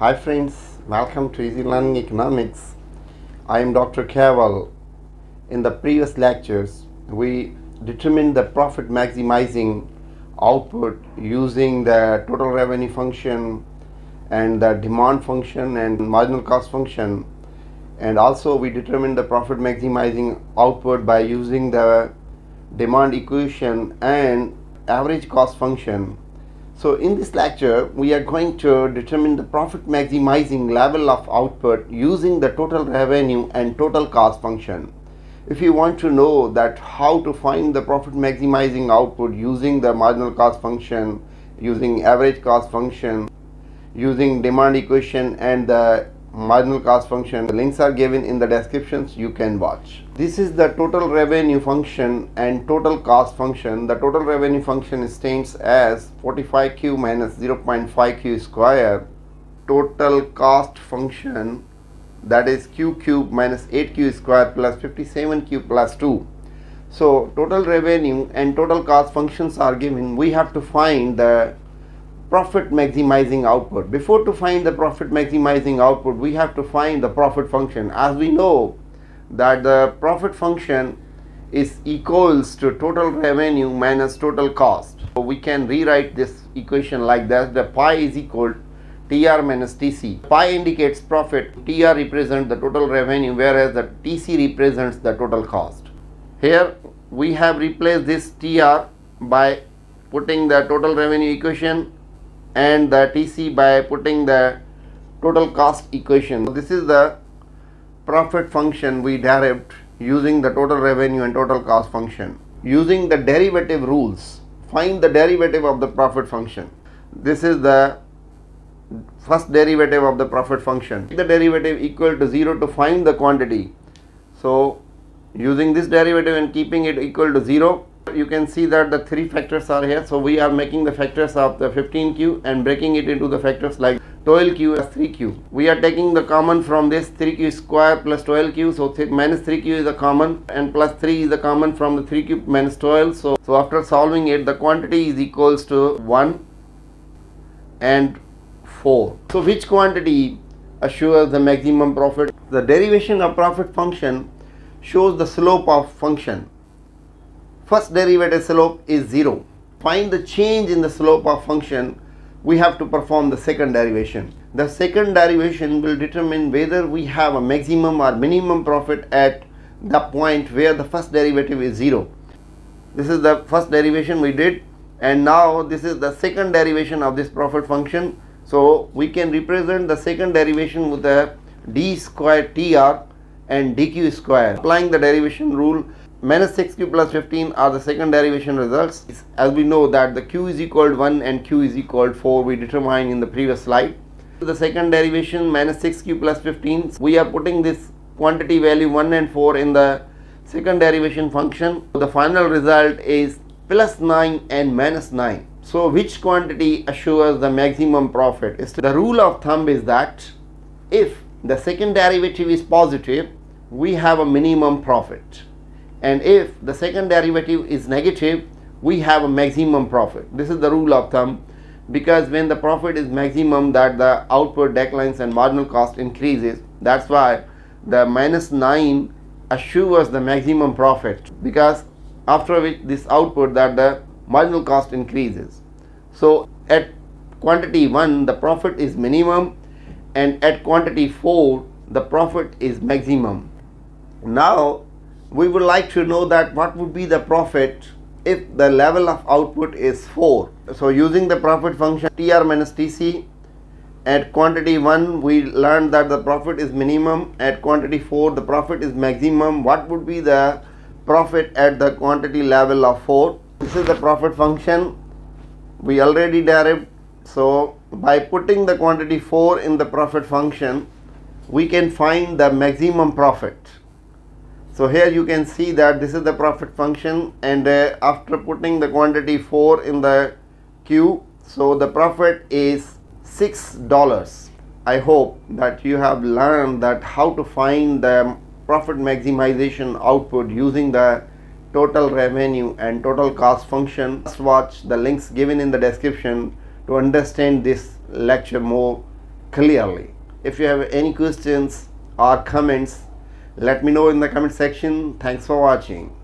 Hi friends, welcome to Easy Learning Economics. I am Dr. Kaval. In the previous lectures, we determined the profit maximizing output using the total revenue function and the demand function and marginal cost function, and also we determined the profit maximizing output by using the demand equation and average cost function. So in this lecture, we are going to determine the profit maximizing level of output using the total revenue and total cost function. If you want to know that how to find the profit maximizing output using the marginal cost function, using average cost function, using demand equation and the marginal cost function, the links are given in the descriptions, you can watch. This is the total revenue function and total cost function. The total revenue function stands as 45Q minus 0.5Q square. Total cost function, that is Q cube minus 8Q square plus 57Q plus 2. So total revenue and total cost functions are given. We have to find the profit maximizing output. Before to find the profit maximizing output, we have to find the profit function. As we know that the profit function is equals to total revenue minus total cost. So we can rewrite this equation like that. The pi is equal to TR minus TC. Pi indicates profit, TR represents the total revenue, whereas the TC represents the total cost. Here we have replaced this TR by putting the total revenue equation and the TC by putting the total cost equation. So this is the profit function we derived using the total revenue and total cost function. Using the derivative rules, find the derivative of the profit function. This is the first derivative of the profit function. Make the derivative equal to 0 to find the quantity. So using this derivative and keeping it equal to 0, you can see that the three factors are here. So we are making the factors of the 15Q and breaking it into the factors like 12Q as 3Q. We are taking the common from this 3Q square plus 12Q. So minus 3Q is the common and plus 3 is the common from the 3Q minus 12. So after solving it, the quantity is equals to 1 and 4. So which quantity assures the maximum profit? The derivation of profit function shows the slope of function. First derivative slope is 0. Find the change in the slope of function. We have to perform the second derivation. The second derivation will determine whether we have a maximum or minimum profit at the point where the first derivative is 0. This is the first derivation we did, and now this is the second derivation of this profit function. So we can represent the second derivation with a d square tr and dq square. Applying the derivation rule, minus 6q plus 15 are the second derivation results. As we know that the q is equal to 1 and q is equal to 4, we determined in the previous slide. The second derivation, minus 6q plus 15, we are putting this quantity value 1 and 4 in the second derivation function. So the final result is plus 9 and minus 9. So which quantity assures the maximum profit? The rule of thumb is that if the second derivative is positive, we have a minimum profit. And if the second derivative is negative, we have a maximum profit. This is the rule of thumb, because when the profit is maximum, that the output declines and marginal cost increases. That's why the minus 9 assures the maximum profit, because after which this output that the marginal cost increases. So at quantity 1, the profit is minimum, and at quantity 4, the profit is maximum. Now we would like to know that what would be the profit if the level of output is 4. So using the profit function TR minus TC, at quantity 1 we learned that the profit is minimum, at quantity 4 the profit is maximum. What would be the profit at the quantity level of 4? This is the profit function we already derived. So by putting the quantity 4 in the profit function, we can find the maximum profit. So here you can see that this is the profit function, and after putting the quantity 4 in the Q, so the profit is $6. I hope that you have learned that how to find the profit maximization output using the total revenue and total cost function. Just watch the links given in the description to understand this lecture more clearly. If you have any questions or comments, let me know in the comment section. Thanks for watching.